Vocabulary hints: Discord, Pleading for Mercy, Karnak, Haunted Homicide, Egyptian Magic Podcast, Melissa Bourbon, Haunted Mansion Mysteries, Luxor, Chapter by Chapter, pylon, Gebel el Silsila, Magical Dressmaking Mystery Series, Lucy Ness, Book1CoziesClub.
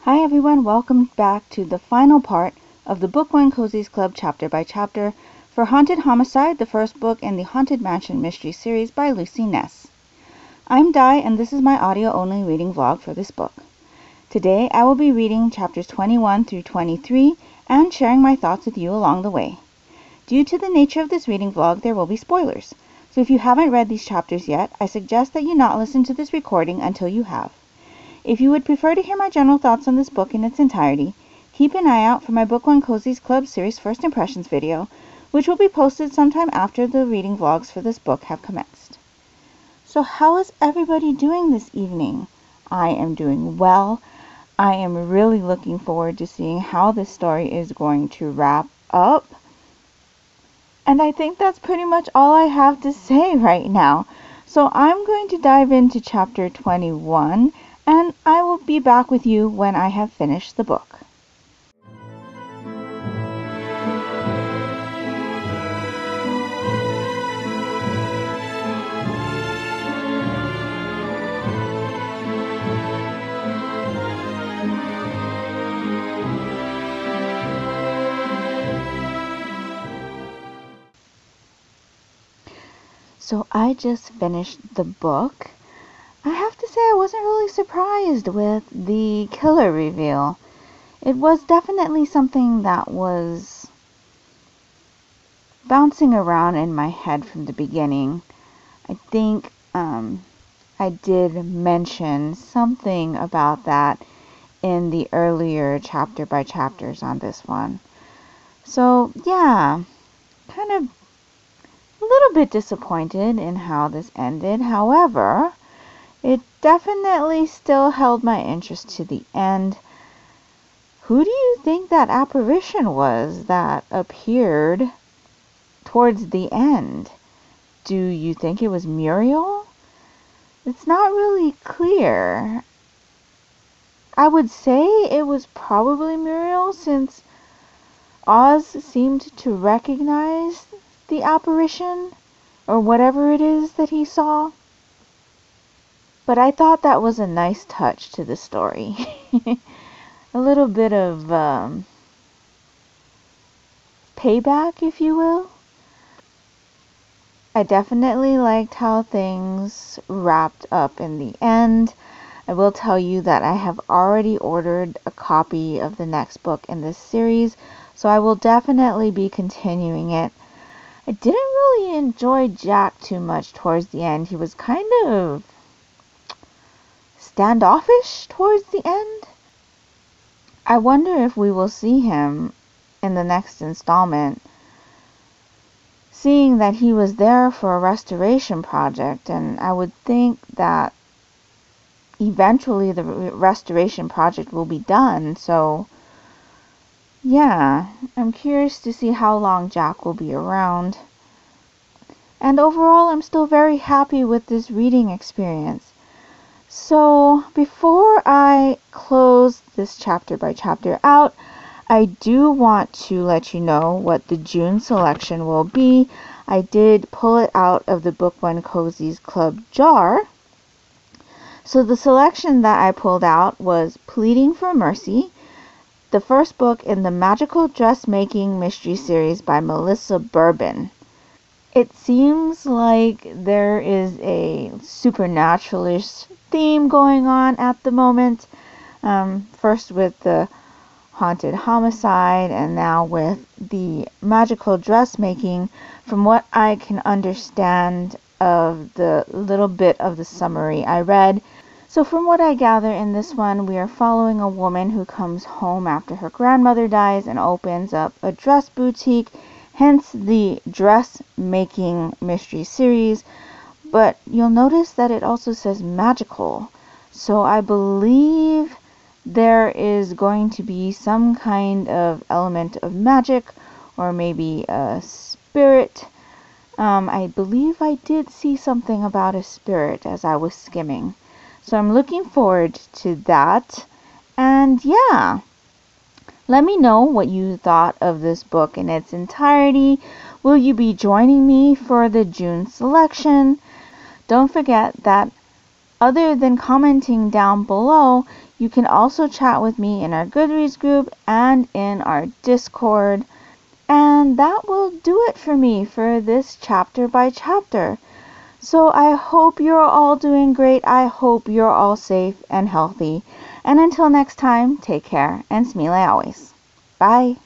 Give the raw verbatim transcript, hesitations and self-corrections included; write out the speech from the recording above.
Hi everyone, welcome back to the final part of the Book one Cozies Club chapter by chapter for Haunted Homicide, the first book in the Haunted Mansion Mystery Series by Lucy Ness. I'm Di and this is my audio-only reading vlog for this book. Today I will be reading chapters twenty-one through twenty-three and sharing my thoughts with you along the way. Due to the nature of this reading vlog, there will be spoilers, so if you haven't read these chapters yet, I suggest that you not listen to this recording until you have. If you would prefer to hear my general thoughts on this book in its entirety, keep an eye out for my Book one Cozies Club series first impressions video, which will be posted sometime after the reading vlogs for this book have commenced. So how is everybody doing this evening? I am doing well. I am really looking forward to seeing how this story is going to wrap up. And I think that's pretty much all I have to say right now. So I'm going to dive into chapter twenty-one. And I will be back with you when I have finished the book. So I just finished the book. I have to say I wasn't really surprised with the killer reveal. It was definitely something that was bouncing around in my head from the beginning. I think um, I did mention something about that in the earlier chapter by chapters on this one. So yeah, kind of a little bit disappointed in how this ended. However, it definitely still held my interest to the end. Who do you think that apparition was that appeared towards the end? Do you think it was Muriel? It's not really clear. I would say it was probably Muriel since Oz seemed to recognize the apparition or whatever it is that he saw. But I thought that was a nice touch to the story. A little bit of um, payback, if you will. I definitely liked how things wrapped up in the end. I will tell you that I have already ordered a copy of the next book in this series, so I will definitely be continuing it. I didn't really enjoy Jack too much towards the end. He was kind of standoffish towards the end. I wonder if we will see him in the next installment, seeing that he was there for a restoration project, and I would think that eventually the restoration project will be done, so yeah, I'm curious to see how long Jack will be around. And overall, I'm still very happy with this reading experience. So, before I close this chapter by chapter out, I do want to let you know what the June selection will be. I did pull it out of the Book one Cozies Club jar. So the selection that I pulled out was Pleading for Mercy, the first book in the Magical Dressmaking Mystery Series by Melissa Bourbon. It seems like there is a supernaturalist theme going on at the moment, um, first with the Haunted Homicide and now with the Magical Dressmaking. From what I can understand of the little bit of the summary I read, so from what I gather in this one, we are following a woman who comes home after her grandmother dies and opens up a dress boutique, hence the Dressmaking Mystery Series. But you'll notice that it also says magical, so I believe there is going to be some kind of element of magic or maybe a spirit. Um, I believe I did see something about a spirit as I was skimming, so I'm looking forward to that. And yeah, Let me know what you thought of this book in its entirety. Will you be joining me for the June selection? Don't forget that other than commenting down below, you can also chat with me in our Goodreads group and in our Discord. And that will do it for me for this chapter by chapter. So I hope you're all doing great. I hope you're all safe and healthy. And until next time, take care and smile always. Bye.